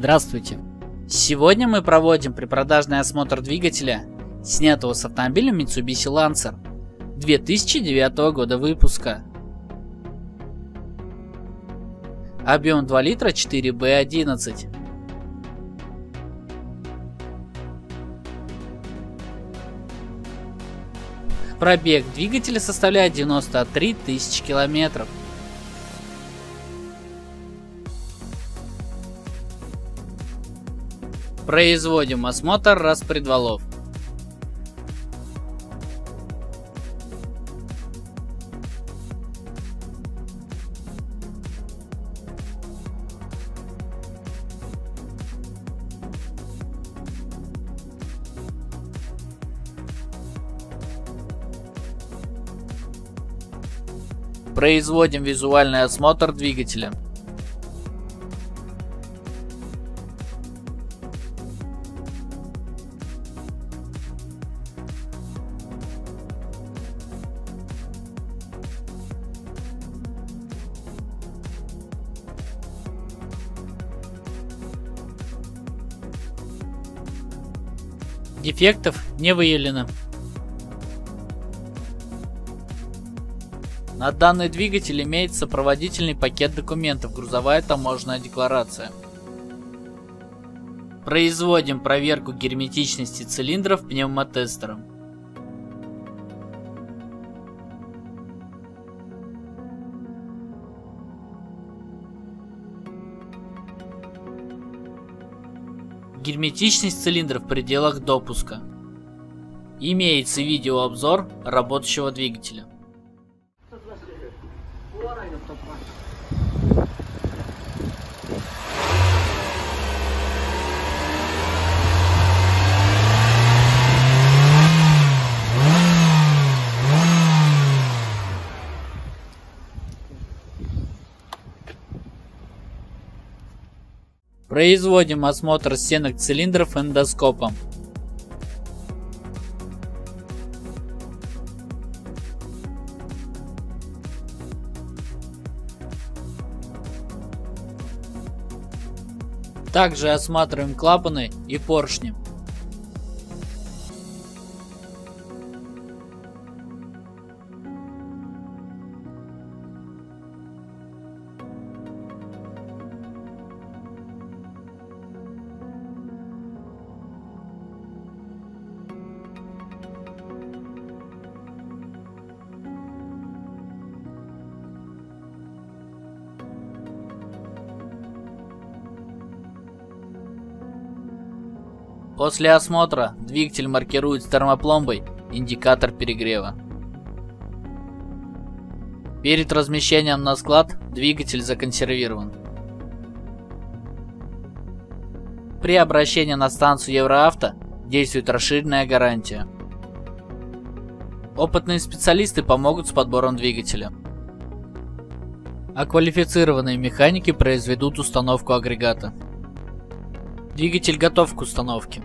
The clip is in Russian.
Здравствуйте! Сегодня мы проводим препродажный осмотр двигателя, снятого с автомобиля Mitsubishi Lancer 2009 года выпуска. Объем 2 литра 4B11. Пробег двигателя составляет 93 тысячи километров. Производим осмотр распредвалов. Производим визуальный осмотр двигателя. Дефектов не выявлено. На данный двигатель имеется сопроводительный пакет документов, грузовая таможенная декларация. Производим проверку герметичности цилиндров пневмотестером. Герметичность цилиндров в пределах допуска. Имеется видеообзор работающего двигателя. Производим осмотр стенок цилиндров эндоскопом. Также осматриваем клапаны и поршни. После осмотра двигатель маркирует с термопломбой индикатор перегрева. Перед размещением на склад двигатель законсервирован. При обращении на станцию ЕвроАвто действует расширенная гарантия. Опытные специалисты помогут с подбором двигателя, а квалифицированные механики произведут установку агрегата. Двигатель готов к установке.